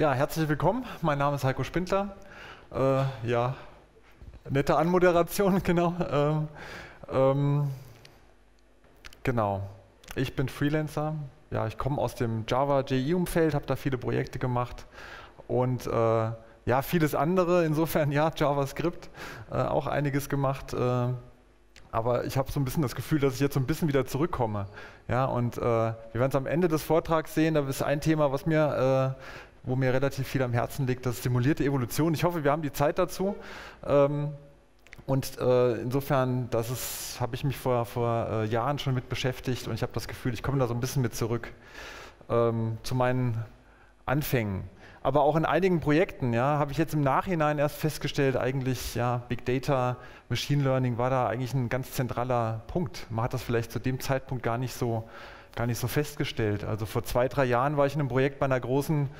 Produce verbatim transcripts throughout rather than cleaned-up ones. Ja, herzlich willkommen. Mein Name ist Heiko Spindler. Äh, ja, nette Anmoderation, genau. Ähm, ähm, genau. Ich bin Freelancer. Ja, ich komme aus dem Java-J E-Umfeld, habe da viele Projekte gemacht und äh, ja, vieles andere. Insofern ja, JavaScript äh, auch einiges gemacht. Äh, Aber ich habe so ein bisschen das Gefühl, dass ich jetzt so ein bisschen wieder zurückkomme. Ja, und äh, wir werden es am Ende des Vortrags sehen. Da ist ein Thema, was mir, äh, wo mir relativ viel am Herzen liegt, das ist simulierte Evolution. Ich hoffe, wir haben die Zeit dazu. Ähm, und äh, insofern, das habe ich mich vor, vor äh, Jahren schon mit beschäftigt und ich habe das Gefühl, ich komme da so ein bisschen mit zurück ähm, zu meinen Anfängen. Aber auch in einigen Projekten, ja, habe ich jetzt im Nachhinein erst festgestellt, eigentlich, ja, Big Data, Machine Learning war da eigentlich ein ganz zentraler Punkt. Man hat das vielleicht zu dem Zeitpunkt gar nicht so, gar nicht so festgestellt. Also vor zwei, drei Jahren war ich in einem Projekt bei einer großen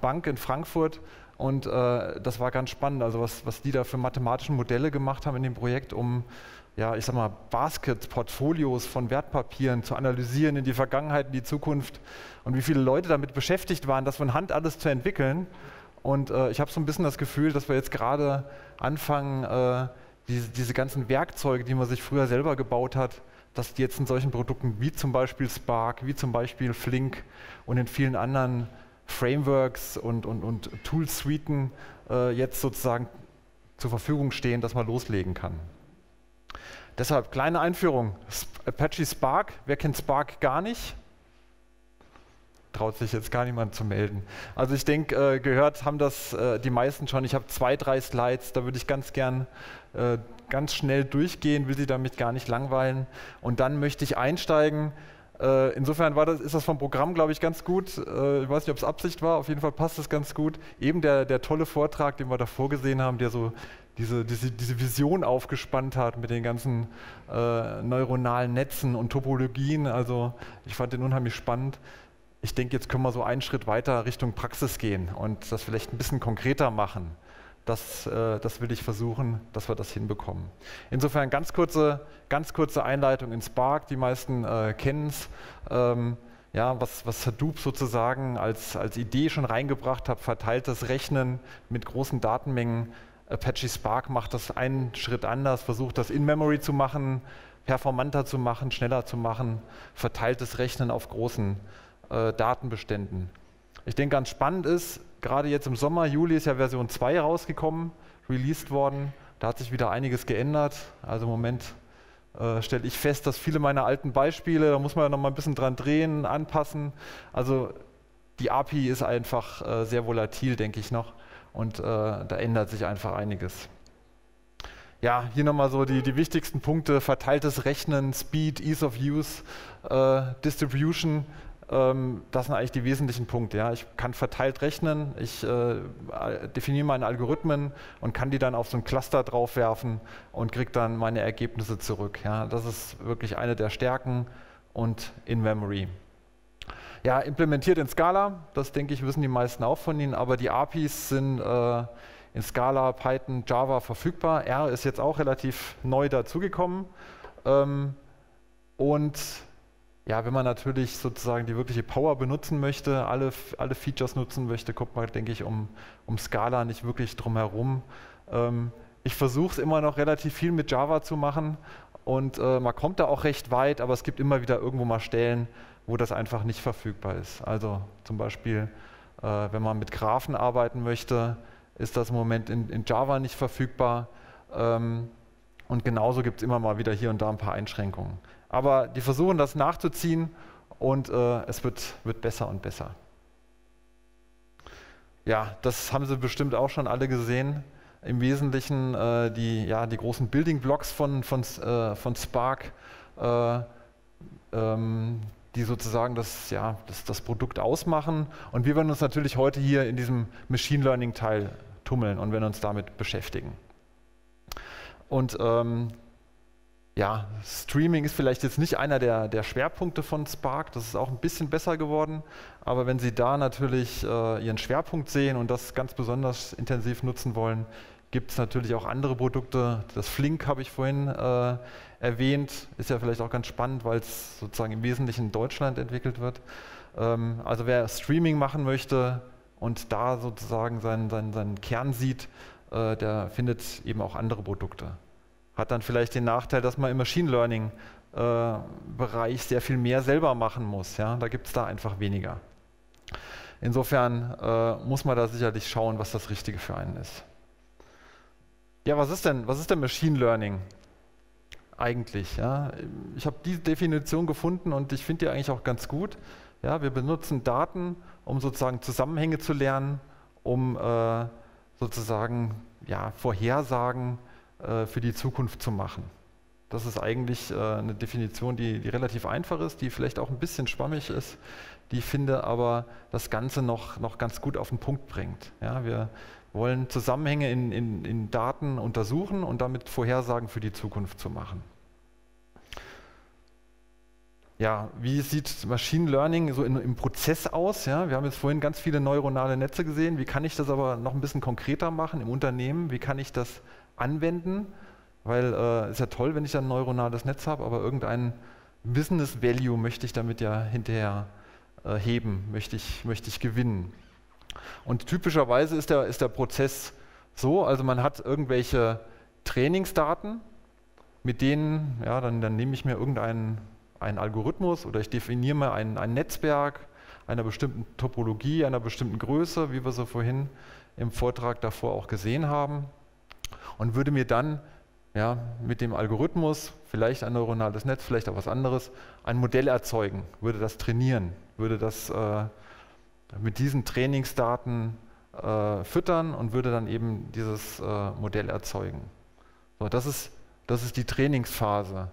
Bank in Frankfurt und äh, das war ganz spannend, also was, was die da für mathematische Modelle gemacht haben in dem Projekt, um, ja, ich sag mal, Baskets, Portfolios von Wertpapieren zu analysieren in die Vergangenheit, in die Zukunft. Und wie viele Leute damit beschäftigt waren, das von Hand alles zu entwickeln. Und äh, ich habe so ein bisschen das Gefühl, dass wir jetzt gerade anfangen, äh, diese, diese ganzen Werkzeuge, die man sich früher selber gebaut hat, dass die jetzt in solchen Produkten wie zum Beispiel Spark, wie zum Beispiel Flink und in vielen anderen Frameworks und, und, und Tool-Suiten äh, jetzt sozusagen zur Verfügung stehen, dass man loslegen kann. Deshalb, kleine Einführung. Apache Spark, wer kennt Spark gar nicht? Traut sich jetzt gar niemand zu melden. Also ich denke, äh, gehört haben das äh, die meisten schon. Ich habe zwei, drei Slides, da würde ich ganz gern äh, ganz schnell durchgehen, will Sie damit gar nicht langweilen. Und dann möchte ich einsteigen. Äh, insofern war das, ist das vom Programm, glaube ich, ganz gut. Äh, ich weiß nicht, ob es Absicht war, auf jeden Fall passt es ganz gut. Eben der, der tolle Vortrag, den wir davor gesehen haben, der so diese, diese, diese Vision aufgespannt hat mit den ganzen äh, neuronalen Netzen und Topologien. Also ich fand den unheimlich spannend. Ich denke, jetzt können wir so einen Schritt weiter Richtung Praxis gehen und das vielleicht ein bisschen konkreter machen. Das, äh, das will ich versuchen, dass wir das hinbekommen. Insofern ganz kurze, ganz kurze Einleitung in Spark. Die meisten äh, kennen es. Ähm, ja, was, was Hadoop sozusagen als, als Idee schon reingebracht hat, verteiltes Rechnen mit großen Datenmengen. Apache Spark macht das einen Schritt anders, versucht das in-memory zu machen, performanter zu machen, schneller zu machen, verteiltes Rechnen auf großen Datenbeständen. Ich denke, ganz spannend ist, gerade jetzt im Sommer, Juli ist ja Version zwei rausgekommen, released worden, da hat sich wieder einiges geändert. Also im Moment äh, stelle ich fest, dass viele meiner alten Beispiele, da muss man ja noch mal ein bisschen dran drehen, anpassen. Also die A P I ist einfach äh, sehr volatil, denke ich noch, und äh, da ändert sich einfach einiges. Ja, hier nochmal so die, die wichtigsten Punkte, verteiltes Rechnen, Speed, Ease of Use, äh, Distribution. Das sind eigentlich die wesentlichen Punkte. Ja. Ich kann verteilt rechnen, ich äh, definiere meine Algorithmen und kann die dann auf so ein Cluster draufwerfen und kriege dann meine Ergebnisse zurück. Ja. Das ist wirklich eine der Stärken und in-memory. Ja, implementiert in Scala, das denke ich, wissen die meisten auch von Ihnen, aber die A P Is sind äh, in Scala, Python, Java verfügbar. R ist jetzt auch relativ neu dazugekommen ähm, und ja, wenn man natürlich sozusagen die wirkliche Power benutzen möchte, alle, alle Features nutzen möchte, kommt man, denke ich, um, um Scala nicht wirklich drum herum. Ähm, ich versuche es immer noch relativ viel mit Java zu machen und äh, man kommt da auch recht weit, aber es gibt immer wieder irgendwo mal Stellen, wo das einfach nicht verfügbar ist. Also zum Beispiel, äh, wenn man mit Graphen arbeiten möchte, ist das im Moment in, in Java nicht verfügbar. Ähm, und genauso gibt es immer mal wieder hier und da ein paar Einschränkungen. Aber die versuchen das nachzuziehen und äh, es wird, wird besser und besser. Ja, das haben Sie bestimmt auch schon alle gesehen. Im Wesentlichen äh, die, ja, die großen Building Blocks von, von, äh, von Spark, äh, ähm, die sozusagen das, ja, das, das Produkt ausmachen. Und wir werden uns natürlich heute hier in diesem Machine Learning Teil tummeln und werden uns damit beschäftigen. Und ähm, ja, Streaming ist vielleicht jetzt nicht einer der, der Schwerpunkte von Spark, das ist auch ein bisschen besser geworden, aber wenn Sie da natürlich äh, Ihren Schwerpunkt sehen und das ganz besonders intensiv nutzen wollen, gibt es natürlich auch andere Produkte. Das Flink habe ich vorhin äh, erwähnt, ist ja vielleicht auch ganz spannend, weil es sozusagen im Wesentlichen in Deutschland entwickelt wird. Ähm, also wer Streaming machen möchte, und da sozusagen seinen, seinen, seinen Kern sieht, äh, der findet eben auch andere Produkte. Hat dann vielleicht den Nachteil, dass man im Machine Learning äh, Bereich sehr viel mehr selber machen muss. Ja? Da gibt es da einfach weniger. Insofern äh, muss man da sicherlich schauen, was das Richtige für einen ist. Ja, was ist denn, was ist denn Machine Learning eigentlich? Ja? Ich habe diese Definition gefunden und ich finde die eigentlich auch ganz gut. Ja, wir benutzen Daten, um sozusagen Zusammenhänge zu lernen, um äh, sozusagen ja, Vorhersagen äh, für die Zukunft zu machen. Das ist eigentlich äh, eine Definition, die, die relativ einfach ist, die vielleicht auch ein bisschen schwammig ist, die finde aber das Ganze noch, noch ganz gut auf den Punkt bringt. Ja, wir wollen Zusammenhänge in, in, in Daten untersuchen und damit Vorhersagen für die Zukunft zu machen. Ja, wie sieht Machine Learning so in, im Prozess aus? Ja, wir haben jetzt vorhin ganz viele neuronale Netze gesehen. Wie kann ich das aber noch ein bisschen konkreter machen im Unternehmen? Wie kann ich das anwenden? Weil es äh, ist ja toll, wenn ich dann ein neuronales Netz habe, aber irgendein Business Value möchte ich damit ja hinterher äh, heben, möchte ich, möchte ich gewinnen. Und typischerweise ist der, ist der Prozess so, also man hat irgendwelche Trainingsdaten, mit denen, ja, dann, dann nehme ich mir irgendeinen einen Algorithmus oder ich definiere mal ein, ein Netzwerk einer bestimmten Topologie, einer bestimmten Größe, wie wir so vorhin im Vortrag davor auch gesehen haben, und würde mir dann ja, mit dem Algorithmus, vielleicht ein neuronales Netz, vielleicht auch was anderes, ein Modell erzeugen, würde das trainieren, würde das äh, mit diesen Trainingsdaten äh, füttern und würde dann eben dieses äh, Modell erzeugen. So, das ist, das ist die Trainingsphase.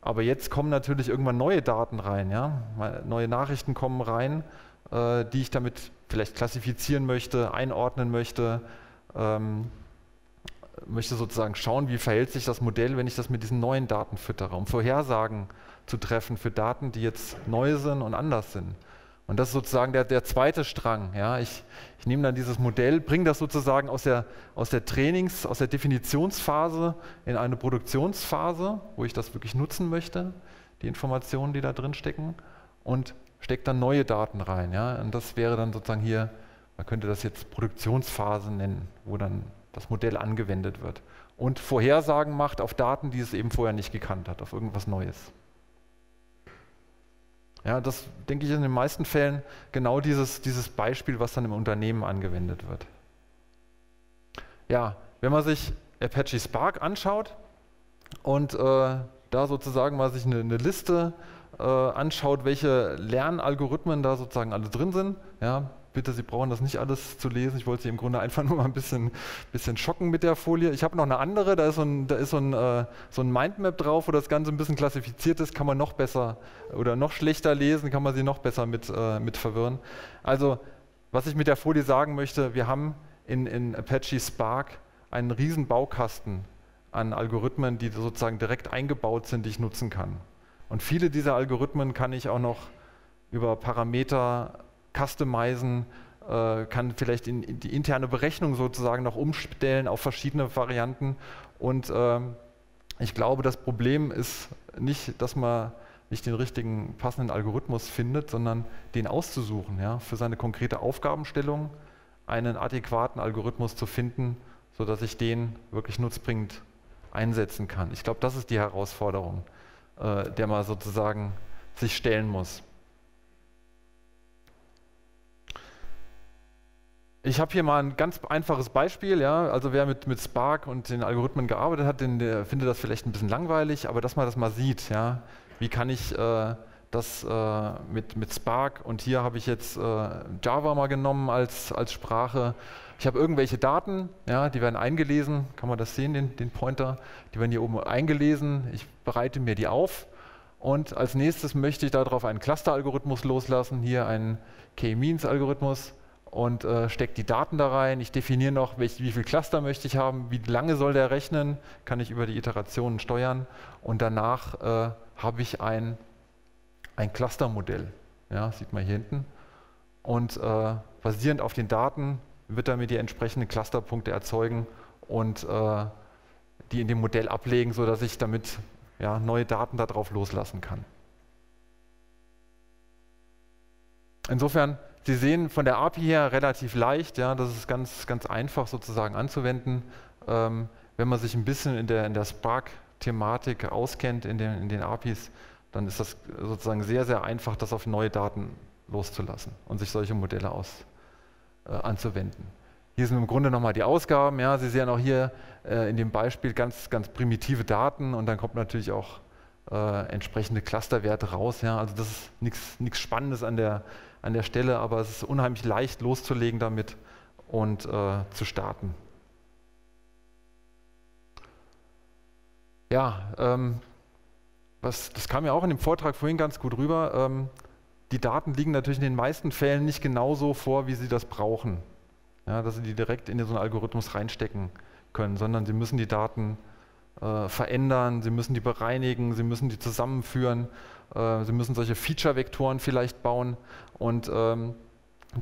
Aber jetzt kommen natürlich irgendwann neue Daten rein, ja? Neue Nachrichten kommen rein, äh, die ich damit vielleicht klassifizieren möchte, einordnen möchte, ähm, möchte sozusagen schauen, wie verhält sich das Modell, wenn ich das mit diesen neuen Daten füttere, um Vorhersagen zu treffen für Daten, die jetzt neu sind und anders sind. Und das ist sozusagen der, der zweite Strang. Ja? Ich, ich nehme dann dieses Modell, bringe das sozusagen aus der, aus der Trainings-, aus der Definitionsphase in eine Produktionsphase, wo ich das wirklich nutzen möchte, die Informationen, die da drin stecken, und stecke dann neue Daten rein. Ja? Und das wäre dann sozusagen hier, man könnte das jetzt Produktionsphase nennen, wo dann das Modell angewendet wird und Vorhersagen macht auf Daten, die es eben vorher nicht gekannt hat, auf irgendwas Neues. Ja, das, denke ich, in den meisten Fällen genau dieses, dieses Beispiel, was dann im Unternehmen angewendet wird. Ja, wenn man sich Apache Spark anschaut und äh, da sozusagen mal sich eine, eine Liste äh, anschaut, welche Lernalgorithmen da sozusagen alle drin sind, ja, bitte, Sie brauchen das nicht alles zu lesen, ich wollte Sie im Grunde einfach nur mal ein bisschen, bisschen schocken mit der Folie. Ich habe noch eine andere, da ist, so ein, da ist so, ein, äh, so ein Mindmap drauf, wo das Ganze ein bisschen klassifiziert ist, kann man noch besser oder noch schlechter lesen, kann man sie noch besser mit, äh, mit verwirren. Also, was ich mit der Folie sagen möchte, wir haben in, in Apache Spark einen riesen Baukasten an Algorithmen, die sozusagen direkt eingebaut sind, die ich nutzen kann. Und viele dieser Algorithmen kann ich auch noch über Parameter customizen, äh, kann vielleicht in, in die interne Berechnung sozusagen noch umstellen auf verschiedene Varianten. Und äh, ich glaube, das Problem ist nicht, dass man nicht den richtigen passenden Algorithmus findet, sondern den auszusuchen, ja, für seine konkrete Aufgabenstellung einen adäquaten Algorithmus zu finden, sodass ich den wirklich nutzbringend einsetzen kann. Ich glaube, das ist die Herausforderung, äh, der man sozusagen sich stellen muss. Ich habe hier mal ein ganz einfaches Beispiel, ja? Also wer mit, mit Spark und den Algorithmen gearbeitet hat, den, der findet das vielleicht ein bisschen langweilig, aber dass man das mal sieht, ja? Wie kann ich äh, das äh, mit, mit Spark, und hier habe ich jetzt äh, Java mal genommen als, als Sprache. Ich habe irgendwelche Daten, ja? Die werden eingelesen, kann man das sehen, den, den Pointer, die werden hier oben eingelesen, ich bereite mir die auf. Und als nächstes möchte ich darauf einen Cluster-Algorithmus loslassen, hier einen K-Means-Algorithmus. Und äh, stecke die Daten da rein, ich definiere noch, welch, wie viel Cluster möchte ich haben, wie lange soll der rechnen, kann ich über die Iterationen steuern, und danach äh, habe ich ein, ein Clustermodell, ja, sieht man hier hinten, und äh, basierend auf den Daten wird er mir die entsprechenden Clusterpunkte erzeugen und äh, die in dem Modell ablegen, sodass ich damit ja, neue Daten darauf loslassen kann. Insofern Sie sehen von der A P I her relativ leicht, ja, das ist ganz, ganz einfach sozusagen anzuwenden, ähm, wenn man sich ein bisschen in der, in der Spark-Thematik auskennt, in den, in den A P Is, dann ist das sozusagen sehr, sehr einfach, das auf neue Daten loszulassen und sich solche Modelle aus, äh, anzuwenden. Hier sind im Grunde nochmal die Ausgaben. Ja, Sie sehen auch hier äh, in dem Beispiel ganz, ganz primitive Daten und dann kommt natürlich auch äh, entsprechende Clusterwerte raus. Ja. Also das ist nichts Spannendes an der, an der Stelle, aber es ist unheimlich leicht loszulegen damit und äh, zu starten. Ja, ähm, was, das kam ja auch in dem Vortrag vorhin ganz gut rüber. Ähm, die Daten liegen natürlich in den meisten Fällen nicht genauso vor, wie Sie das brauchen. Ja, dass Sie die direkt in so einen Algorithmus reinstecken können, sondern Sie müssen die Daten äh, verändern, Sie müssen die bereinigen, Sie müssen die zusammenführen, äh, Sie müssen solche Feature-Vektoren vielleicht bauen und ähm,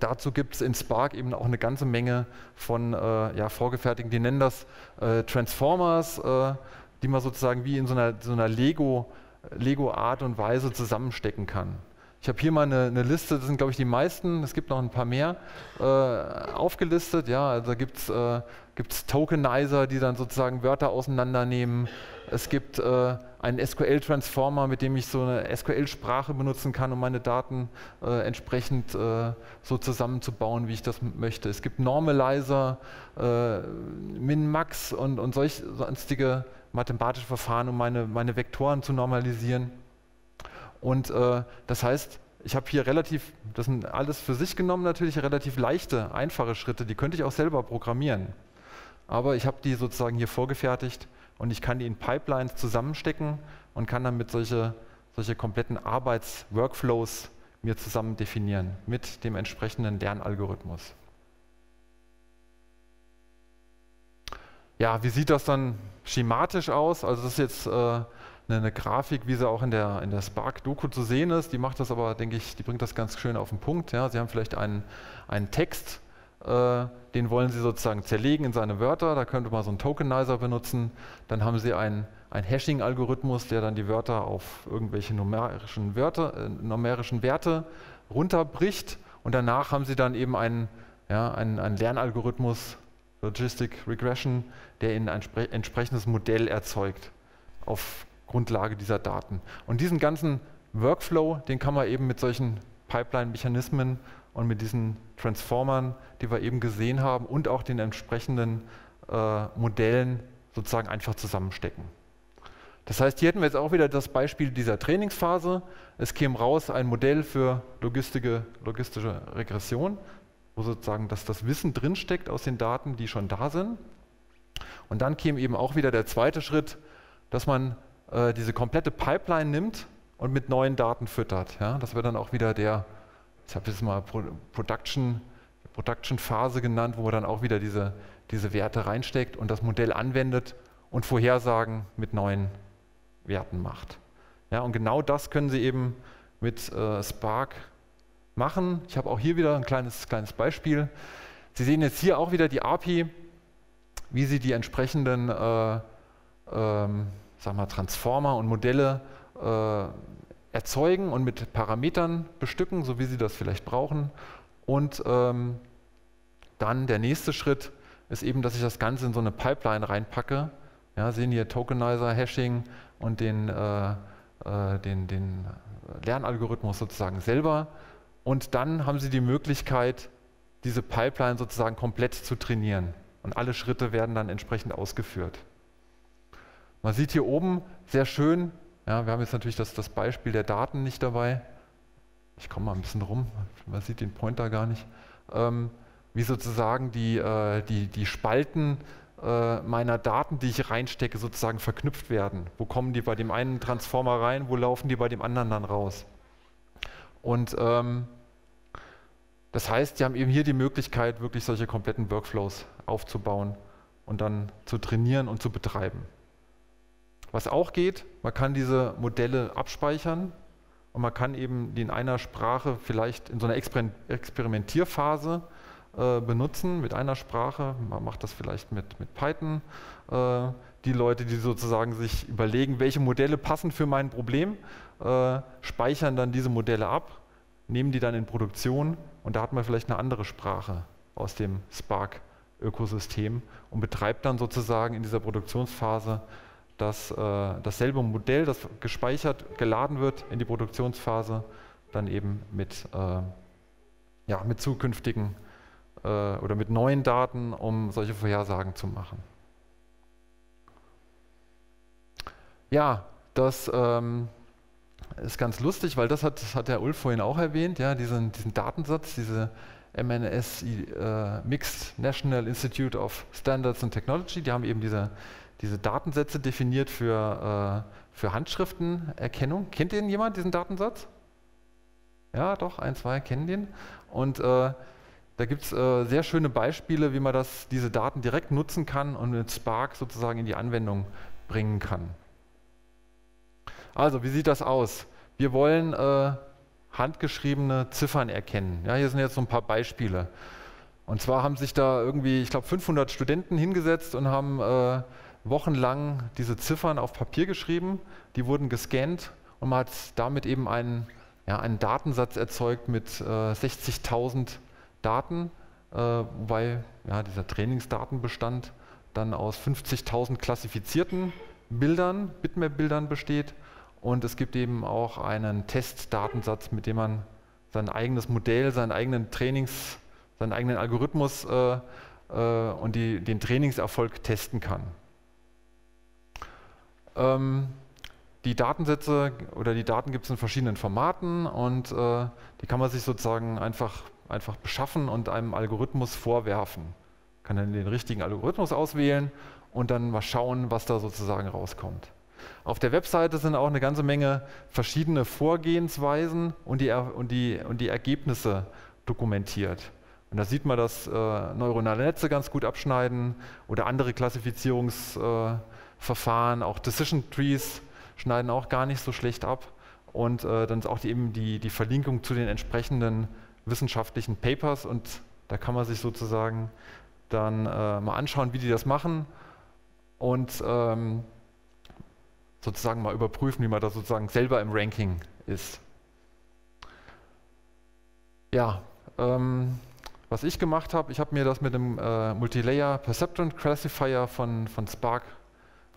dazu gibt es in Spark eben auch eine ganze Menge von äh, ja, vorgefertigten, die nennen das äh, Transformers, äh, die man sozusagen wie in so einer, so einer Lego, Lego-Art und Weise zusammenstecken kann. Ich habe hier mal eine, eine Liste, das sind glaube ich die meisten, es gibt noch ein paar mehr, äh, aufgelistet. Ja, also da gibt es äh, Tokenizer, die dann sozusagen Wörter auseinandernehmen. Es gibt äh, einen S Q L-Transformer, mit dem ich so eine S Q L-Sprache benutzen kann, um meine Daten äh, entsprechend äh, so zusammenzubauen, wie ich das möchte. Es gibt Normalizer, äh, Min-Max und, und solch sonstige mathematische Verfahren, um meine, meine Vektoren zu normalisieren. Und äh, das heißt, ich habe hier relativ, das sind alles für sich genommen natürlich relativ leichte, einfache Schritte, die könnte ich auch selber programmieren. Aber ich habe die sozusagen hier vorgefertigt und ich kann die in Pipelines zusammenstecken und kann damit solche, solche kompletten Arbeitsworkflows mir zusammen definieren mit dem entsprechenden Lernalgorithmus. Ja, wie sieht das dann schematisch aus? Also das ist jetzt äh, eine Grafik, wie sie auch in der, in der Spark-Doku zu sehen ist, die macht das aber, denke ich, die bringt das ganz schön auf den Punkt. Ja. Sie haben vielleicht einen, einen Text, äh, den wollen Sie sozusagen zerlegen in seine Wörter, da könnte man so einen Tokenizer benutzen, dann haben Sie einen, einen Hashing-Algorithmus, der dann die Wörter auf irgendwelche numerischen, Wörter, äh, numerischen Werte runterbricht und danach haben Sie dann eben einen, ja, einen, einen Lernalgorithmus, Logistic Regression, der Ihnen ein entsprechendes Modell erzeugt auf Grundlage dieser Daten. Und diesen ganzen Workflow, den kann man eben mit solchen Pipeline-Mechanismen und mit diesen Transformern, die wir eben gesehen haben, und auch den entsprechenden äh, Modellen sozusagen einfach zusammenstecken. Das heißt, hier hätten wir jetzt auch wieder das Beispiel dieser Trainingsphase. Es käme raus ein Modell für logistische, logistische Regression, wo sozusagen dass das Wissen drinsteckt aus den Daten, die schon da sind. Und dann käme eben auch wieder der zweite Schritt, dass man diese komplette Pipeline nimmt und mit neuen Daten füttert. Ja, das wird dann auch wieder der, ich habe jetzt mal Pro Production, Production Phase genannt, wo man dann auch wieder diese, diese Werte reinsteckt und das Modell anwendet und Vorhersagen mit neuen Werten macht. Ja, und genau das können Sie eben mit äh, Spark machen. Ich habe auch hier wieder ein kleines, kleines Beispiel. Sie sehen jetzt hier auch wieder die A P I, wie Sie die entsprechenden äh, ähm, sagen wir, Transformer und Modelle äh, erzeugen und mit Parametern bestücken, so wie Sie das vielleicht brauchen. Und ähm, dann der nächste Schritt ist eben, dass ich das Ganze in so eine Pipeline reinpacke. Ja, sehen hier Tokenizer, Hashing und den, äh, äh, den, den Lernalgorithmus sozusagen selber. Und dann haben Sie die Möglichkeit, diese Pipeline sozusagen komplett zu trainieren. Und alle Schritte werden dann entsprechend ausgeführt. Man sieht hier oben sehr schön, ja, wir haben jetzt natürlich das, das Beispiel der Daten nicht dabei, ich komme mal ein bisschen rum, man sieht den Pointer gar nicht, ähm, wie sozusagen die, äh, die, die Spalten äh, meiner Daten, die ich reinstecke, sozusagen verknüpft werden. Wo kommen die bei dem einen Transformer rein, wo laufen die bei dem anderen dann raus? Und ähm, das heißt, die haben eben hier die Möglichkeit, wirklich solche kompletten Workflows aufzubauen und dann zu trainieren und zu betreiben. Was auch geht, man kann diese Modelle abspeichern und man kann eben die in einer Sprache vielleicht in so einer Experimentierphase äh, benutzen, mit einer Sprache, man macht das vielleicht mit, mit Python, äh, die Leute, die sozusagen sich überlegen, welche Modelle passen für mein Problem, äh, speichern dann diese Modelle ab, nehmen die dann in Produktion und da hat man vielleicht eine andere Sprache aus dem Spark-Ökosystem und betreibt dann sozusagen in dieser Produktionsphase das, äh, dasselbe Modell, das gespeichert, geladen wird in die Produktionsphase, dann eben mit, äh, ja, mit zukünftigen äh, oder mit neuen Daten, um solche Vorhersagen zu machen. Ja, das ähm, ist ganz lustig, weil das hat, das hat der Ulf vorhin auch erwähnt, ja, diesen, diesen Datensatz, diese M N S I, äh, Mixed National Institute of Standards and Technology, die haben eben diese, diese Datensätze definiert für, äh, für Handschriftenerkennung. Kennt den jemand, diesen Datensatz? Ja, doch, ein, zwei kennen den. Und äh, da gibt es äh, sehr schöne Beispiele, wie man das, diese Daten direkt nutzen kann und mit Spark sozusagen in die Anwendung bringen kann. Also, wie sieht das aus? Wir wollen äh, handgeschriebene Ziffern erkennen. Ja, hier sind jetzt so ein paar Beispiele. Und zwar haben sich da irgendwie, ich glaube, fünfhundert Studenten hingesetzt und haben äh, wochenlang diese Ziffern auf Papier geschrieben. Die wurden gescannt und man hat damit eben einen, ja, einen Datensatz erzeugt mit äh, sechzigtausend Daten, äh, wobei ja, dieser Trainingsdatenbestand dann aus fünfzigtausend klassifizierten Bildern, Bitmap-Bildern besteht. Und es gibt eben auch einen Testdatensatz, mit dem man sein eigenes Modell, seinen eigenen Trainings, seinen eigenen Algorithmus äh, äh, und die, den Trainingserfolg testen kann. Ähm, die Datensätze oder die Daten gibt es in verschiedenen Formaten und äh, die kann man sich sozusagen einfach, einfach beschaffen und einem Algorithmus vorwerfen. Kann dann den richtigen Algorithmus auswählen und dann mal schauen, was da sozusagen rauskommt. Auf der Webseite sind auch eine ganze Menge verschiedene Vorgehensweisen und die, er und die, und die Ergebnisse dokumentiert. Und da sieht man, dass äh, neuronale Netze ganz gut abschneiden oder andere Klassifizierungsverfahren, äh, auch Decision Trees schneiden auch gar nicht so schlecht ab. Und äh, dann ist auch die, eben die, die Verlinkung zu den entsprechenden wissenschaftlichen Papers und da kann man sich sozusagen dann äh, mal anschauen, wie die das machen und ähm, sozusagen mal überprüfen, wie man da sozusagen selber im Ranking ist. Ja, ähm, was ich gemacht habe, ich habe mir das mit dem äh, Multilayer Perceptron Classifier von, von Spark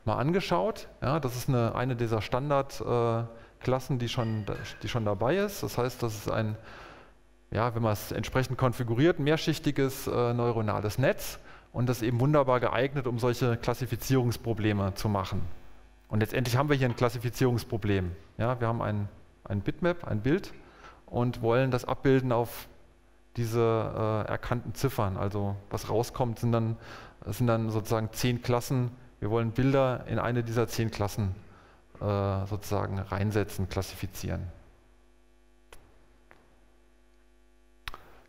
mal angeschaut. Ja, das ist eine, eine dieser Standardklassen, äh, die, schon, die schon dabei ist. Das heißt, das ist ein, ja, wenn man es entsprechend konfiguriert, mehrschichtiges äh, neuronales Netz und das ist eben wunderbar geeignet, um solche Klassifizierungsprobleme zu machen. Und letztendlich haben wir hier ein Klassifizierungsproblem. Ja, wir haben ein, ein Bitmap, ein Bild und wollen das abbilden auf diese äh, erkannten Ziffern. Also was rauskommt, sind dann, sind dann sozusagen zehn Klassen. Wir wollen Bilder in eine dieser zehn Klassen äh, sozusagen reinsetzen, klassifizieren.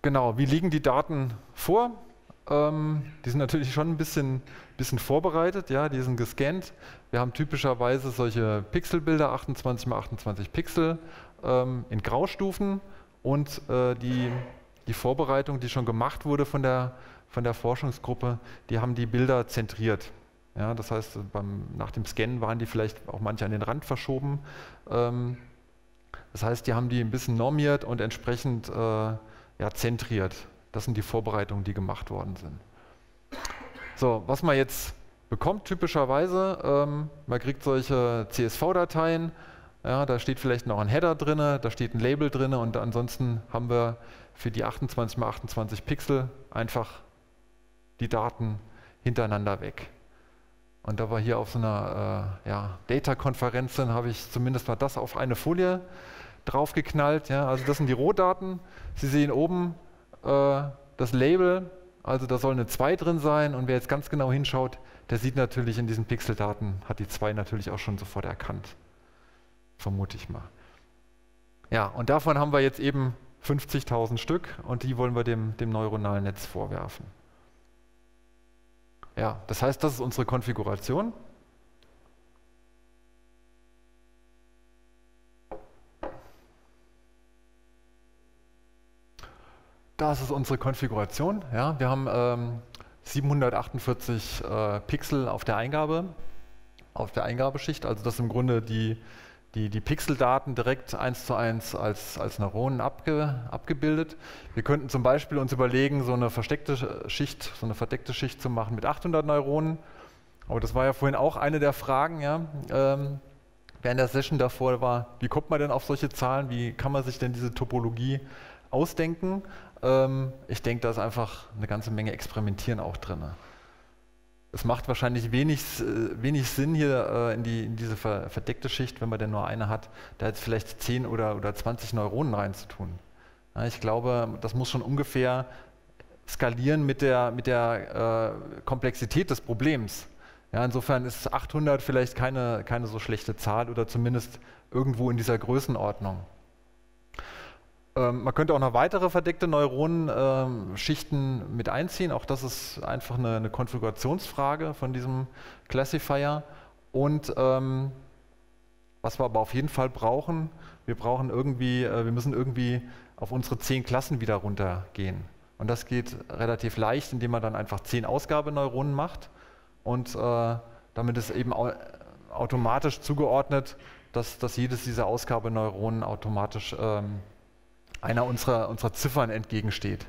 Genau, wie liegen die Daten vor? Die sind natürlich schon ein bisschen, bisschen vorbereitet, ja, die sind gescannt. Wir haben typischerweise solche Pixelbilder, achtundzwanzig mal achtundzwanzig Pixel ähm, in Graustufen und äh, die, die Vorbereitung, die schon gemacht wurde von der, von der Forschungsgruppe, die haben die Bilder zentriert. Ja, das heißt, beim, nach dem Scannen waren die vielleicht auch manche an den Rand verschoben. Ähm, das heißt, die haben die ein bisschen normiert und entsprechend äh, ja, zentriert. Das sind die Vorbereitungen, die gemacht worden sind. So, was man jetzt bekommt typischerweise, ähm, man kriegt solche C S V-Dateien, ja, da steht vielleicht noch ein Header drin, da steht ein Label drin und ansonsten haben wir für die achtundzwanzig mal achtundzwanzig Pixel einfach die Daten hintereinander weg. Und da wir hier auf so einer äh, ja, Data-Konferenz sind, habe ich zumindest mal das auf eine Folie draufgeknallt. Ja. Also das sind die Rohdaten, Sie sehen oben, das Label, also da soll eine zwei drin sein und wer jetzt ganz genau hinschaut, der sieht natürlich in diesen Pixeldaten, hat die zwei natürlich auch schon sofort erkannt. Vermute ich mal. Ja, und davon haben wir jetzt eben fünfzigtausend Stück und die wollen wir dem, dem neuronalen Netz vorwerfen. Ja, das heißt, das ist unsere Konfiguration. Das ist unsere Konfiguration. Ja, wir haben ähm, siebenhundertachtundvierzig äh, Pixel auf der Eingabe, auf der Eingabeschicht. Also das ist im Grunde die, die, die Pixeldaten direkt eins zu eins als, als Neuronen abge, abgebildet. Wir könnten zum Beispiel uns überlegen, so eine versteckte Schicht, so eine verdeckte Schicht zu machen mit achthundert Neuronen. Aber das war ja vorhin auch eine der Fragen, ja, ähm, während der Session davor war, wie kommt man denn auf solche Zahlen, wie kann man sich denn diese Topologie ausdenken? Ähm, ich denke, da ist einfach eine ganze Menge Experimentieren auch drin. Es macht wahrscheinlich wenig, wenig Sinn hier äh, in, die, in diese verdeckte Schicht, wenn man denn nur eine hat, da jetzt vielleicht zehn oder, oder zwanzig Neuronen reinzutun. Ja, ich glaube, das muss schon ungefähr skalieren mit der, mit der äh, Komplexität des Problems. Ja, insofern ist achthundert vielleicht keine, keine so schlechte Zahl oder zumindest irgendwo in dieser Größenordnung. Ähm, man könnte auch noch weitere verdeckte Neuronenschichten ähm, mit einziehen. Auch das ist einfach eine, eine Konfigurationsfrage von diesem Classifier. Und ähm, was wir aber auf jeden Fall brauchen, wir brauchen irgendwie, äh, wir müssen irgendwie auf unsere zehn Klassen wieder runtergehen. Und das geht relativ leicht, indem man dann einfach zehn Ausgabeneuronen macht. Und äh, damit ist eben au automatisch zugeordnet, dass, dass jedes dieser Ausgabeneuronen automatisch ähm, einer unserer, unserer Ziffern entgegensteht.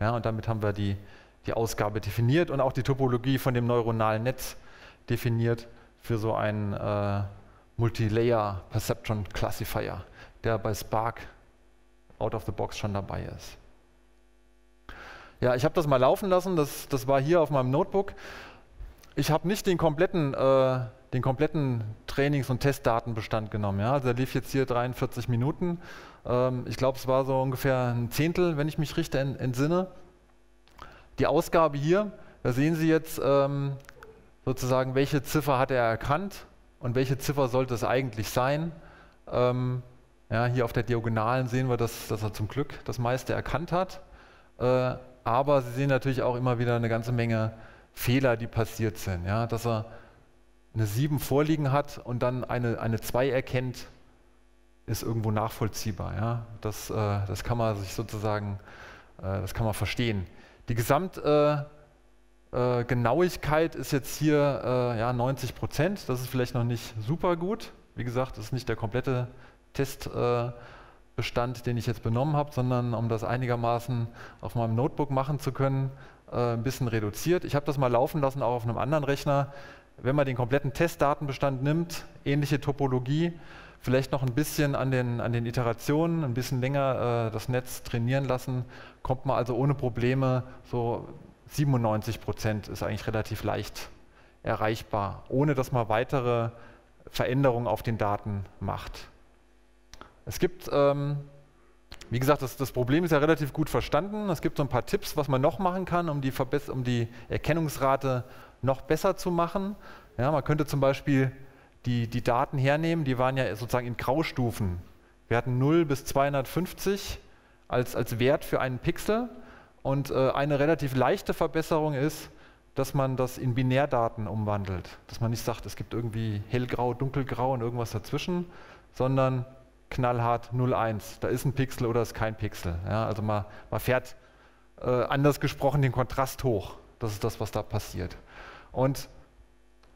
Ja, und damit haben wir die, die Ausgabe definiert und auch die Topologie von dem neuronalen Netz definiert für so einen äh, Multilayer Perceptron Classifier, der bei Spark out of the box schon dabei ist. Ja, ich habe das mal laufen lassen, das, das war hier auf meinem Notebook. Ich habe nicht den kompletten, äh, den kompletten Trainings- und Testdatenbestand genommen. Ja? Also der lief jetzt hier dreiundvierzig Minuten. Ähm, ich glaube, es war so ungefähr ein Zehntel, wenn ich mich richtig entsinne. Die Ausgabe hier, da sehen Sie jetzt ähm, sozusagen, welche Ziffer hat er erkannt und welche Ziffer sollte es eigentlich sein. Ähm, ja, hier auf der Diagonalen sehen wir, dass, dass er zum Glück das meiste erkannt hat. Äh, aber Sie sehen natürlich auch immer wieder eine ganze Menge Fehler, die passiert sind, ja, dass er eine sieben vorliegen hat und dann eine, eine zwei erkennt, ist irgendwo nachvollziehbar. Ja. Das, äh, das kann man sich sozusagen, äh, das kann man verstehen. Die Gesamtgenauigkeit äh, äh, ist jetzt hier äh, ja, neunzig Prozent, das ist vielleicht noch nicht super gut. Wie gesagt, das ist nicht der komplette Testbestand, äh, den ich jetzt benommen habe, sondern um das einigermaßen auf meinem Notebook machen zu können, ein bisschen reduziert. Ich habe das mal laufen lassen, auch auf einem anderen Rechner. Wenn man den kompletten Testdatenbestand nimmt, ähnliche Topologie, vielleicht noch ein bisschen an den, an den Iterationen, ein bisschen länger äh, das Netz trainieren lassen, kommt man also ohne Probleme, so siebenundneunzig Prozent ist eigentlich relativ leicht erreichbar, ohne dass man weitere Veränderungen auf den Daten macht. Es gibt ähm, Wie gesagt, das, das Problem ist ja relativ gut verstanden. Es gibt so ein paar Tipps, was man noch machen kann, um die, Verbess- um die Erkennungsrate noch besser zu machen. Ja, man könnte zum Beispiel die, die Daten hernehmen, die waren ja sozusagen in Graustufen. Wir hatten null bis zweihundertfünfzig als, als Wert für einen Pixel. Und äh, eine relativ leichte Verbesserung ist, dass man das in Binärdaten umwandelt. Dass man nicht sagt, es gibt irgendwie hellgrau, dunkelgrau und irgendwas dazwischen, sondern knallhart null eins, da ist ein Pixel oder ist kein Pixel. Ja, also man, man fährt, äh, anders gesprochen, den Kontrast hoch. Das ist das, was da passiert. Und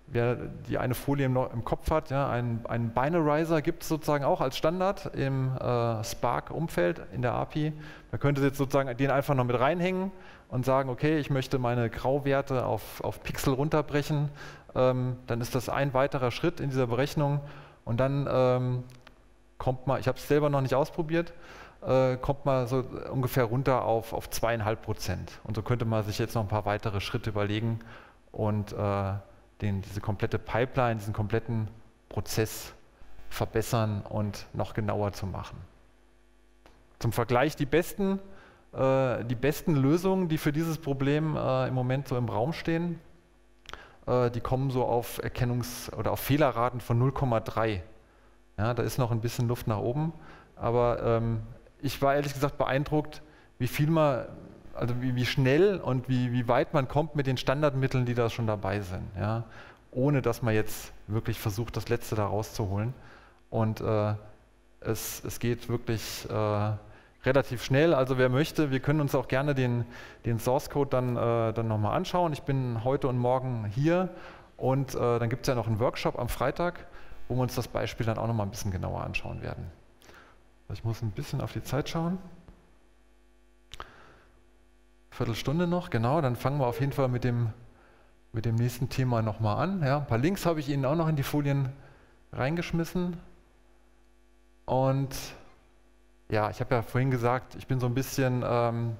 wer die eine Folie im, im Kopf hat, ja, einen, einen Binarizer gibt es sozusagen auch als Standard im äh, Spark-Umfeld in der A P I. Man könnte jetzt sozusagen den einfach noch mit reinhängen und sagen, okay, ich möchte meine Grauwerte auf, auf Pixel runterbrechen. Ähm, dann ist das ein weiterer Schritt in dieser Berechnung. Und dann ähm, kommt mal, ich habe es selber noch nicht ausprobiert, äh, kommt mal so ungefähr runter auf, auf zweieinhalb Prozent. Und so könnte man sich jetzt noch ein paar weitere Schritte überlegen und äh, den, diese komplette Pipeline, diesen kompletten Prozess verbessern und noch genauer zu machen. Zum Vergleich, die besten, äh, die besten Lösungen, die für dieses Problem äh, im Moment so im Raum stehen, äh, die kommen so auf Erkennungs- oder auf Fehlerraten von null Komma drei. Ja, da ist noch ein bisschen Luft nach oben, aber ähm, ich war ehrlich gesagt beeindruckt, wie viel man, also wie, wie schnell und wie, wie weit man kommt mit den Standardmitteln, die da schon dabei sind, ja? Ohne dass man jetzt wirklich versucht, das Letzte da rauszuholen. Und äh, es, es geht wirklich äh, relativ schnell, also wer möchte, wir können uns auch gerne den, den Source Code dann, äh, dann nochmal anschauen. Ich bin heute und morgen hier und äh, dann gibt es ja noch einen Workshop am Freitag, wo wir uns das Beispiel dann auch noch mal ein bisschen genauer anschauen werden. Ich muss ein bisschen auf die Zeit schauen. Viertelstunde noch, genau, dann fangen wir auf jeden Fall mit dem, mit dem nächsten Thema nochmal an. Ja, ein paar Links habe ich Ihnen auch noch in die Folien reingeschmissen. Und ja, ich habe ja vorhin gesagt, ich bin so ein bisschen, ähm,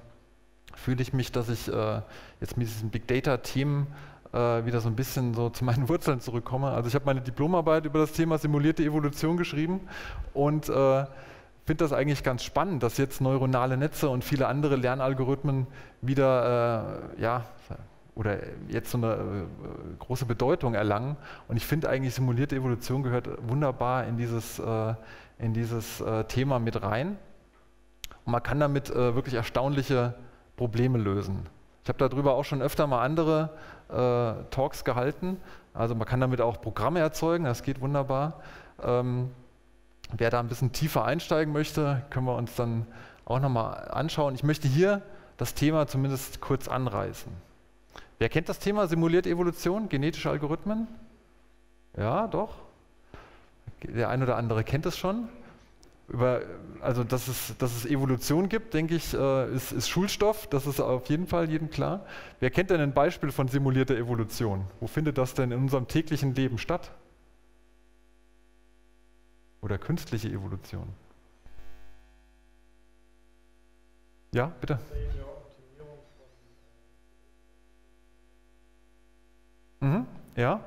fühle ich mich, dass ich äh, jetzt mit diesen Big Data-Themen äh, wieder so ein bisschen so zu meinen Wurzeln zurückkomme. Also ich habe meine Diplomarbeit über das Thema simulierte Evolution geschrieben und äh, ich finde das eigentlich ganz spannend, dass jetzt neuronale Netze und viele andere Lernalgorithmen wieder, äh, ja, oder jetzt so eine äh, große Bedeutung erlangen. Und ich finde eigentlich, simulierte Evolution gehört wunderbar in dieses, äh, in dieses äh, Thema mit rein. Und man kann damit äh, wirklich erstaunliche Probleme lösen. Ich habe darüber auch schon öfter mal andere äh, Talks gehalten. Also man kann damit auch Programme erzeugen, das geht wunderbar. Ähm, Wer da ein bisschen tiefer einsteigen möchte, können wir uns dann auch nochmal anschauen. Ich möchte hier das Thema zumindest kurz anreißen. Wer kennt das Thema simulierte Evolution, genetische Algorithmen? Ja, doch. Der ein oder andere kennt es schon. Über, also, dass es, dass es Evolution gibt, denke ich, ist, ist Schulstoff. Das ist auf jeden Fall jedem klar. Wer kennt denn ein Beispiel von simulierter Evolution? Wo findet das denn in unserem täglichen Leben statt? Oder künstliche Evolution. Ja, bitte. Mhm, ja,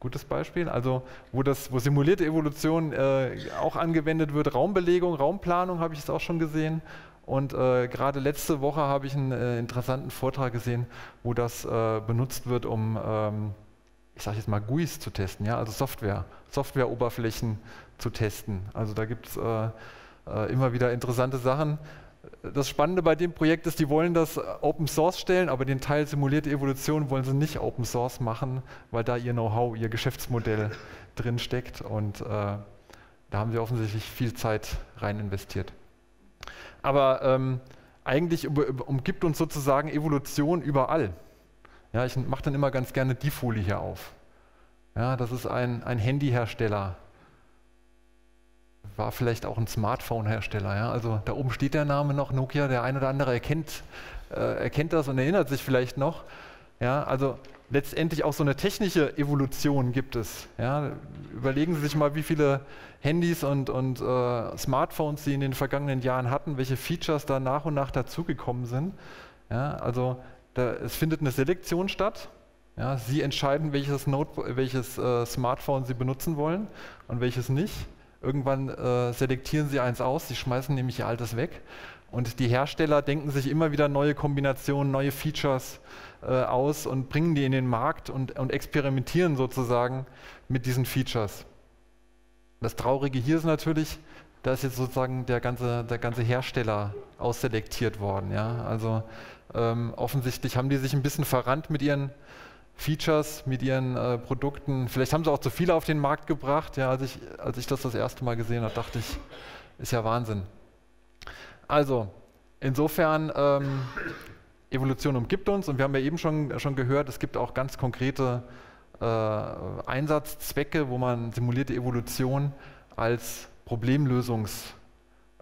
gutes Beispiel. Also wo, das, wo simulierte Evolution äh, auch angewendet wird, Raumbelegung, Raumplanung habe ich es auch schon gesehen. Und äh, gerade letzte Woche habe ich einen äh, interessanten Vortrag gesehen, wo das äh, benutzt wird, um ähm, ich sage jetzt mal G U Is zu testen, ja, also Software, Softwareoberflächen zu testen. Also da gibt es äh, äh, immer wieder interessante Sachen. Das Spannende bei dem Projekt ist, die wollen das Open Source stellen, aber den Teil simulierte Evolution wollen sie nicht Open Source machen, weil da ihr Know-how, ihr Geschäftsmodell drin steckt und äh, da haben sie offensichtlich viel Zeit rein investiert. Aber ähm, eigentlich umgibt uns sozusagen Evolution überall. Ja, ich mache dann immer ganz gerne die Folie hier auf. Ja, das ist ein, ein Handyhersteller. War vielleicht auch ein Smartphone-Hersteller. Ja? Also da oben steht der Name noch, Nokia, der ein oder andere erkennt, äh, erkennt das und erinnert sich vielleicht noch. Ja, also letztendlich auch so eine technische Evolution gibt es. Ja? Überlegen Sie sich mal, wie viele Handys und, und äh, Smartphones Sie in den vergangenen Jahren hatten, welche Features da nach und nach dazugekommen sind. Ja, also Da, es findet eine Selektion statt. Ja, Sie entscheiden, welches, Note, welches äh, Smartphone Sie benutzen wollen und welches nicht. Irgendwann äh, selektieren Sie eins aus, Sie schmeißen nämlich Ihr altes weg. Und die Hersteller denken sich immer wieder neue Kombinationen, neue Features äh, aus und bringen die in den Markt und, und experimentieren sozusagen mit diesen Features. Das Traurige hier ist natürlich, da ist jetzt sozusagen der ganze, der ganze Hersteller ausselektiert worden. Ja? Also ähm, offensichtlich haben die sich ein bisschen verrannt mit ihren Features, mit ihren äh, Produkten. Vielleicht haben sie auch zu viele auf den Markt gebracht. Ja? Als ich, als ich das das erste Mal gesehen habe, dachte ich, ist ja Wahnsinn. Also insofern, ähm, Evolution umgibt uns und wir haben ja eben schon, schon gehört, es gibt auch ganz konkrete äh, Einsatzzwecke, wo man simulierte Evolution als Problemlösungs-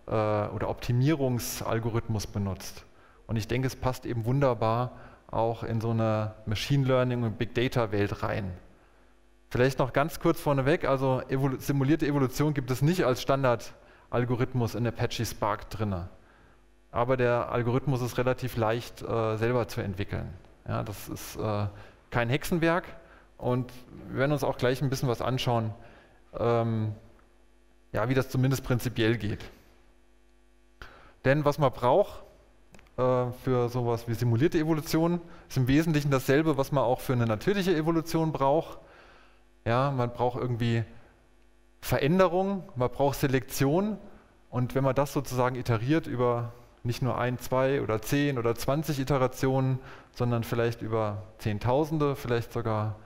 äh, oder Optimierungsalgorithmus benutzt. Und ich denke, es passt eben wunderbar auch in so eine Machine Learning- und Big Data-Welt rein. Vielleicht noch ganz kurz vorneweg, also evolu- simulierte Evolution gibt es nicht als Standardalgorithmus in Apache Spark drin. Aber der Algorithmus ist relativ leicht äh, selber zu entwickeln. Ja, das ist äh, kein Hexenwerk und wir werden uns auch gleich ein bisschen was anschauen, ähm, ja, wie das zumindest prinzipiell geht. Denn was man braucht äh, für sowas wie simulierte Evolution, ist im Wesentlichen dasselbe, was man auch für eine natürliche Evolution braucht. Ja, man braucht irgendwie Veränderung, man braucht Selektion und wenn man das sozusagen iteriert über nicht nur ein, zwei oder zehn oder zwanzig Iterationen, sondern vielleicht über Zehntausende, vielleicht sogar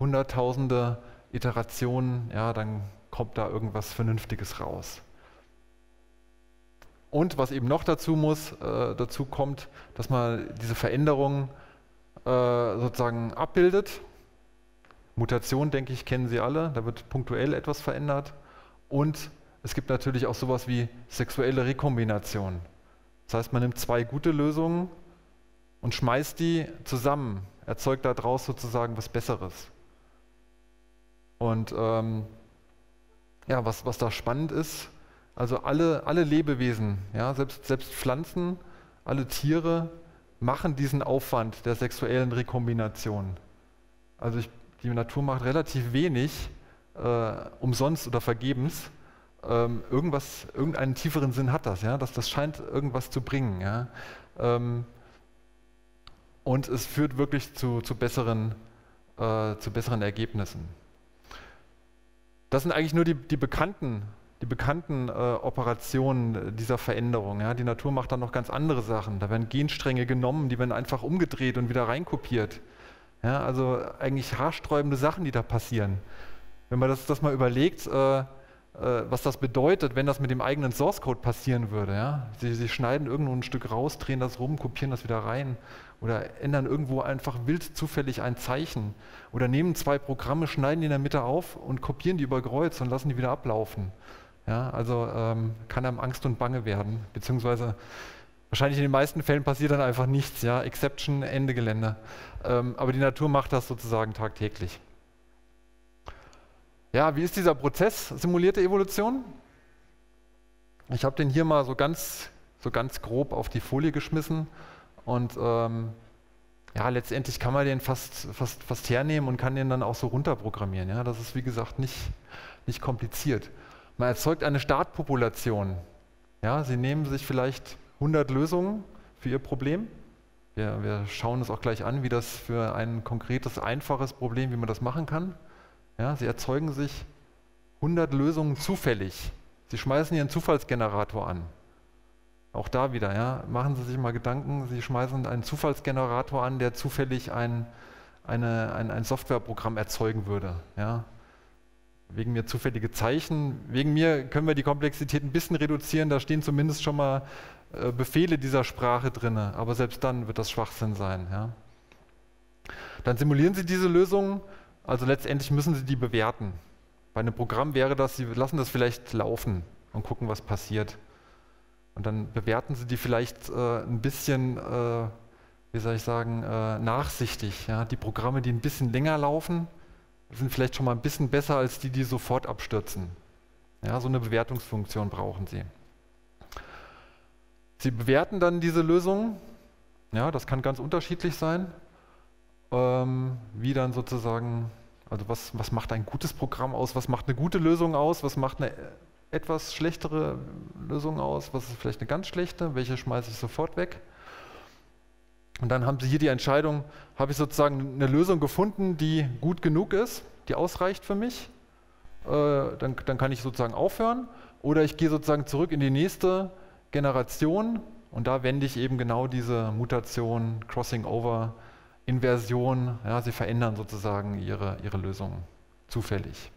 Hunderttausende Iterationen, ja, dann kommt da irgendwas Vernünftiges raus. Und was eben noch dazu muss, äh, dazu kommt, dass man diese Veränderungen äh, sozusagen abbildet, Mutation, denke ich, kennen Sie alle. Da wird punktuell etwas verändert. Und es gibt natürlich auch sowas wie sexuelle Rekombination. Das heißt, man nimmt zwei gute Lösungen und schmeißt die zusammen, erzeugt daraus sozusagen was Besseres. Und ähm, ja, was, was da spannend ist, also alle, alle Lebewesen, ja, selbst, selbst Pflanzen, alle Tiere machen diesen Aufwand der sexuellen Rekombination. Also ich, die Natur macht relativ wenig äh, umsonst oder vergebens. Ähm, irgendwas, irgendeinen tieferen Sinn hat das, ja? das, das scheint irgendwas zu bringen. Ja? Ähm, und es führt wirklich zu, zu, besseren, äh, zu besseren Ergebnissen. Das sind eigentlich nur die, die bekannten, die bekannten äh, Operationen dieser Veränderung. Ja? Die Natur macht dann noch ganz andere Sachen. Da werden Genstränge genommen, die werden einfach umgedreht und wieder reinkopiert. Ja? Also eigentlich haarsträubende Sachen, die da passieren. Wenn man das, das mal überlegt, äh, äh, was das bedeutet, wenn das mit dem eigenen Source-Code passieren würde. Ja? Sie, sie schneiden irgendwo ein Stück raus, drehen das rum, kopieren das wieder rein. Oder ändern irgendwo einfach wild zufällig ein Zeichen. Oder nehmen zwei Programme, schneiden die in der Mitte auf und kopieren die über Kreuz und lassen die wieder ablaufen. Ja, also ähm, kann einem Angst und Bange werden. Beziehungsweise wahrscheinlich in den meisten Fällen passiert dann einfach nichts. Ja? Exception, Ende Gelände. Ähm, aber die Natur macht das sozusagen tagtäglich. Ja, wie ist dieser Prozess? Simulierte Evolution? Ich habe den hier mal so ganz, so ganz grob auf die Folie geschmissen. Und ähm, ja, letztendlich kann man den fast, fast, fast hernehmen und kann den dann auch so runterprogrammieren. Ja? Das ist, wie gesagt, nicht, nicht kompliziert. Man erzeugt eine Startpopulation. Ja? Sie nehmen sich vielleicht hundert Lösungen für Ihr Problem. Ja, wir schauen uns auch gleich an, wie das für ein konkretes, einfaches Problem, wie man das machen kann. Ja? Sie erzeugen sich hundert Lösungen zufällig. Sie schmeißen Ihren Zufallsgenerator an. Auch da wieder, ja, machen Sie sich mal Gedanken, Sie schmeißen einen Zufallsgenerator an, der zufällig ein, eine, ein, ein Softwareprogramm erzeugen würde. Ja. Wegen mir zufällige Zeichen, wegen mir können wir die Komplexität ein bisschen reduzieren, da stehen zumindest schon mal äh, Befehle dieser Sprache drin, aber selbst dann wird das Schwachsinn sein. Ja. Dann simulieren Sie diese Lösungen, also letztendlich müssen Sie die bewerten. Bei einem Programm wäre das, Sie lassen das vielleicht laufen und gucken, was passiert. Und dann bewerten Sie die vielleicht äh, ein bisschen, äh, wie soll ich sagen, äh, nachsichtig. Ja? Die Programme, die ein bisschen länger laufen, sind vielleicht schon mal ein bisschen besser als die, die sofort abstürzen. Ja, so eine Bewertungsfunktion brauchen Sie. Sie bewerten dann diese Lösungen. Ja, das kann ganz unterschiedlich sein. Ähm, wie dann sozusagen, also was, was macht ein gutes Programm aus, was macht eine gute Lösung aus, was macht eine etwas schlechtere Lösung aus, was ist vielleicht eine ganz schlechte, welche schmeiße ich sofort weg. Und dann haben Sie hier die Entscheidung, habe ich sozusagen eine Lösung gefunden, die gut genug ist, die ausreicht für mich, äh, dann, dann kann ich sozusagen aufhören, oder ich gehe sozusagen zurück in die nächste Generation und da wende ich eben genau diese Mutation, Crossing-Over, Inversion, ja, Sie verändern sozusagen Ihre, ihre Lösung zufällig.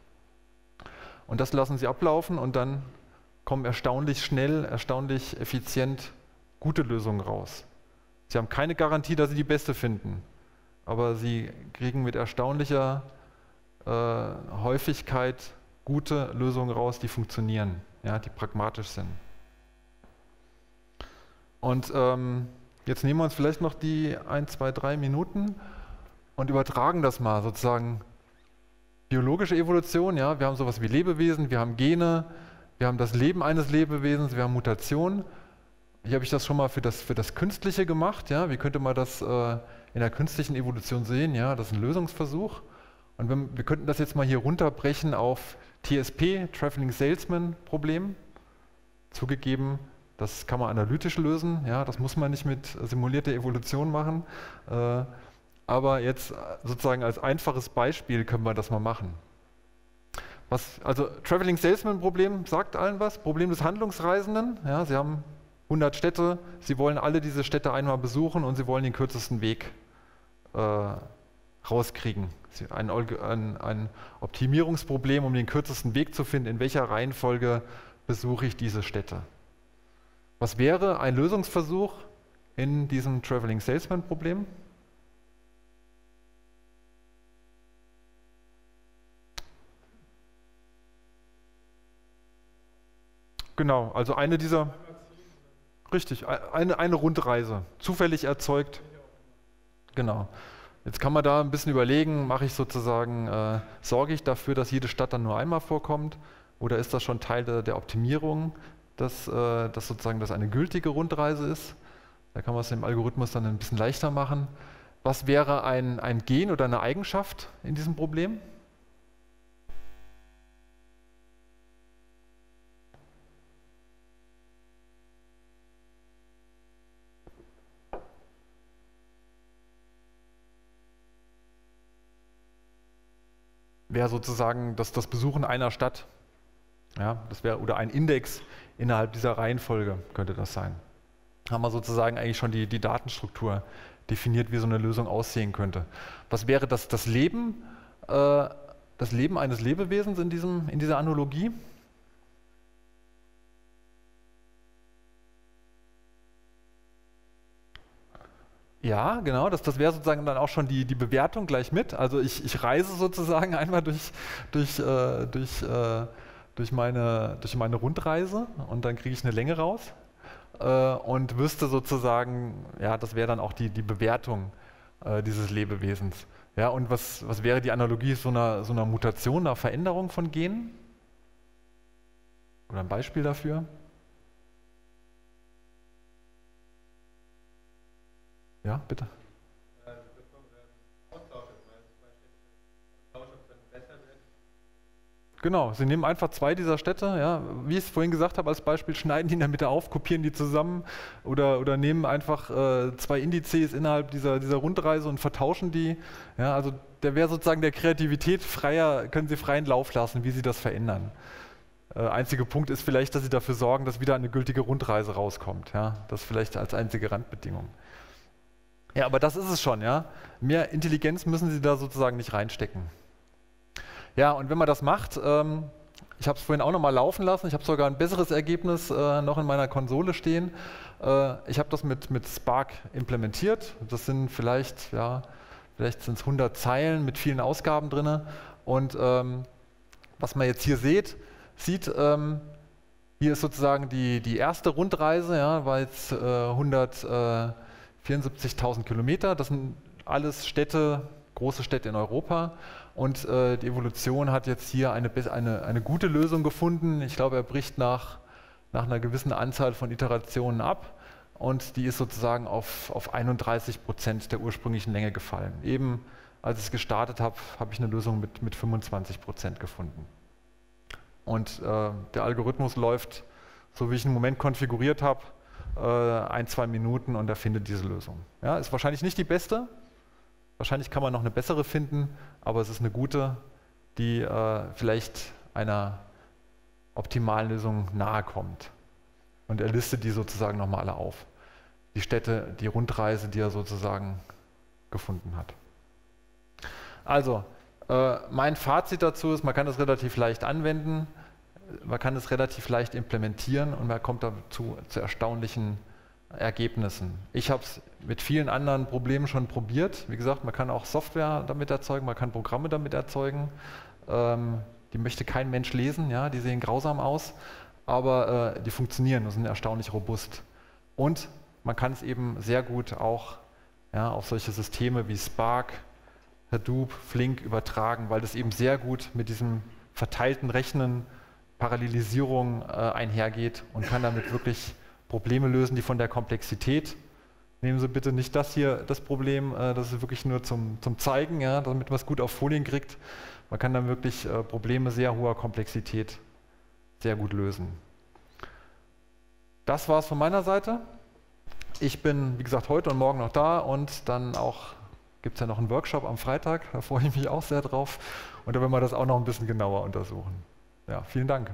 Und das lassen Sie ablaufen und dann kommen erstaunlich schnell, erstaunlich effizient gute Lösungen raus. Sie haben keine Garantie, dass Sie die beste finden, aber Sie kriegen mit erstaunlicher äh, Häufigkeit gute Lösungen raus, die funktionieren, ja, die pragmatisch sind. Und ähm, jetzt nehmen wir uns vielleicht noch die ein, zwei, drei Minuten und übertragen das mal sozusagen. Biologische Evolution, ja, wir haben sowas wie Lebewesen, wir haben Gene, wir haben das Leben eines Lebewesens, wir haben Mutationen. Hier habe ich das schon mal für das, für das Künstliche gemacht, ja, wie könnte man das äh, in der künstlichen Evolution sehen, ja, das ist ein Lösungsversuch. Und wenn, wir könnten das jetzt mal hier runterbrechen auf T S P, Traveling Salesman Problem. Zugegeben, das kann man analytisch lösen, ja, das muss man nicht mit simulierter Evolution machen. Äh, Aber jetzt sozusagen als einfaches Beispiel können wir das mal machen. Was, also Traveling Salesman Problem sagt allen was, Problem des Handlungsreisenden. Ja, Sie haben hundert Städte, Sie wollen alle diese Städte einmal besuchen und Sie wollen den kürzesten Weg äh, rauskriegen. Sie, ein, ein, ein Optimierungsproblem, um den kürzesten Weg zu finden, in welcher Reihenfolge besuche ich diese Städte. Was wäre ein Lösungsversuch in diesem Traveling Salesman Problem? Genau, also eine dieser, richtig, eine, eine Rundreise, zufällig erzeugt. Genau. Jetzt kann man da ein bisschen überlegen, mache ich sozusagen, äh, sorge ich dafür, dass jede Stadt dann nur einmal vorkommt, oder ist das schon Teil der, der Optimierung, dass, äh, dass sozusagen das eine gültige Rundreise ist? Da kann man es dem Algorithmus dann ein bisschen leichter machen. Was wäre ein, ein Gen oder eine Eigenschaft in diesem Problem? Wäre sozusagen das, das Besuchen einer Stadt, ja, das wäre, oder ein Index innerhalb dieser Reihenfolge könnte das sein. Haben wir sozusagen eigentlich schon die, die Datenstruktur definiert, wie so eine Lösung aussehen könnte. Was wäre das, das Leben, äh, das Leben eines Lebewesens in, diesem, in dieser Analogie? Ja, genau, das, das wäre sozusagen dann auch schon die, die Bewertung gleich mit. Also ich, ich reise sozusagen einmal durch, durch, äh, durch, äh, durch, meine, durch meine Rundreise und dann kriege ich eine Länge raus äh, und wüsste sozusagen, ja, das wäre dann auch die, die Bewertung äh, dieses Lebewesens. Ja, und was, was wäre die Analogie so einer, so einer Mutation, einer Veränderung von Genen? Oder ein Beispiel dafür? Ja, bitte. Genau, Sie nehmen einfach zwei dieser Städte, ja, wie ich es vorhin gesagt habe als Beispiel, schneiden die in der Mitte auf, kopieren die zusammen oder, oder nehmen einfach äh, zwei Indizes innerhalb dieser, dieser Rundreise und vertauschen die. Ja, also da wäre sozusagen der Kreativität freier, können Sie freien Lauf lassen, wie Sie das verändern. Äh, einziger Punkt ist vielleicht, dass Sie dafür sorgen, dass wieder eine gültige Rundreise rauskommt. Ja, das vielleicht als einzige Randbedingung. Ja, aber das ist es schon, ja. Mehr Intelligenz müssen Sie da sozusagen nicht reinstecken. Ja, und wenn man das macht, ähm, ich habe es vorhin auch nochmal laufen lassen, ich habe sogar ein besseres Ergebnis äh, noch in meiner Konsole stehen. Äh, ich habe das mit, mit Spark implementiert. Das sind vielleicht, ja, vielleicht sind es hundert Zeilen mit vielen Ausgaben drin. Und ähm, was man jetzt hier seht, sieht, ähm, hier ist sozusagen die, die erste Rundreise, ja, war jetzt äh, hundertvierundsiebzigtausend Kilometer, das sind alles Städte, große Städte in Europa, und äh, die Evolution hat jetzt hier eine, eine, eine gute Lösung gefunden. Ich glaube, er bricht nach, nach einer gewissen Anzahl von Iterationen ab und die ist sozusagen auf, auf einunddreißig Prozent der ursprünglichen Länge gefallen. Eben als ich gestartet habe, habe ich eine Lösung mit, mit fünfundzwanzig Prozent gefunden. Und äh, der Algorithmus läuft, so wie ich ihn im Moment konfiguriert habe, ein, zwei Minuten und er findet diese Lösung. Ja, ist wahrscheinlich nicht die beste, wahrscheinlich kann man noch eine bessere finden, aber es ist eine gute, die äh, vielleicht einer optimalen Lösung nahe kommt. Und er listet die sozusagen nochmal alle auf. Die Städte, die Rundreise, die er sozusagen gefunden hat. Also, äh, mein Fazit dazu ist, man kann das relativ leicht anwenden. Man kann es relativ leicht implementieren und man kommt dazu zu erstaunlichen Ergebnissen. Ich habe es mit vielen anderen Problemen schon probiert. Wie gesagt, man kann auch Software damit erzeugen, man kann Programme damit erzeugen. Ähm, die möchte kein Mensch lesen, ja, die sehen grausam aus, aber äh, die funktionieren und sind erstaunlich robust. Und man kann es eben sehr gut auch, ja, auf solche Systeme wie Spark, Hadoop, Flink übertragen, weil das eben sehr gut mit diesem verteilten Rechnen, Parallelisierung äh, einhergeht und kann damit wirklich Probleme lösen, die von der Komplexität, nehmen Sie bitte nicht das hier, das Problem, äh, das ist wirklich nur zum, zum Zeigen, ja, damit man es gut auf Folien kriegt. Man kann dann wirklich äh, Probleme sehr hoher Komplexität sehr gut lösen. Das war es von meiner Seite. Ich bin, wie gesagt, heute und morgen noch da und dann auch gibt es ja noch einen Workshop am Freitag, da freue ich mich auch sehr drauf und da werden wir das auch noch ein bisschen genauer untersuchen. Ja, vielen Dank.